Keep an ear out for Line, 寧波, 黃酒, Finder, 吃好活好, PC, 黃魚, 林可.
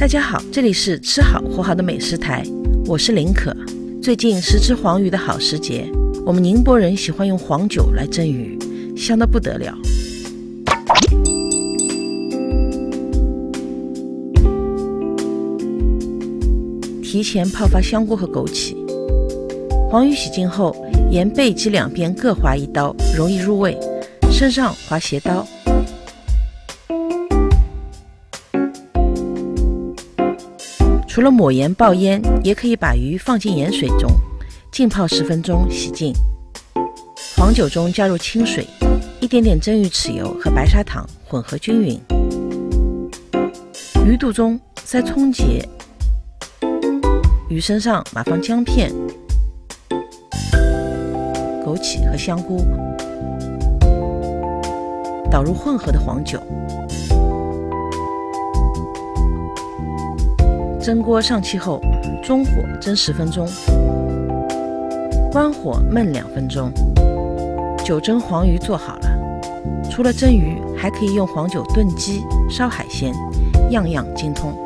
大家好，这里是吃好活好的美食台，我是林可。最近是吃黄鱼的好时节，我们宁波人喜欢用黄酒来蒸鱼，香得不得了。提前泡发香菇和枸杞，黄鱼洗净后，沿背脊两边各划一刀，容易入味，身上划斜刀。除了抹盐爆腌，也可以把鱼放进盐水中浸泡10分钟，洗净。黄酒中加入清水，一点点蒸鱼豉油和白砂糖混合均匀。鱼肚中塞葱节，鱼身上码放姜片、枸杞和香菇，倒入混合的黄酒。蒸锅上气后，中火蒸10分钟，关火焖2分钟。酒蒸黄鱼做好了，除了蒸鱼，还可以用黄酒炖鸡、烧海鲜，样样精通。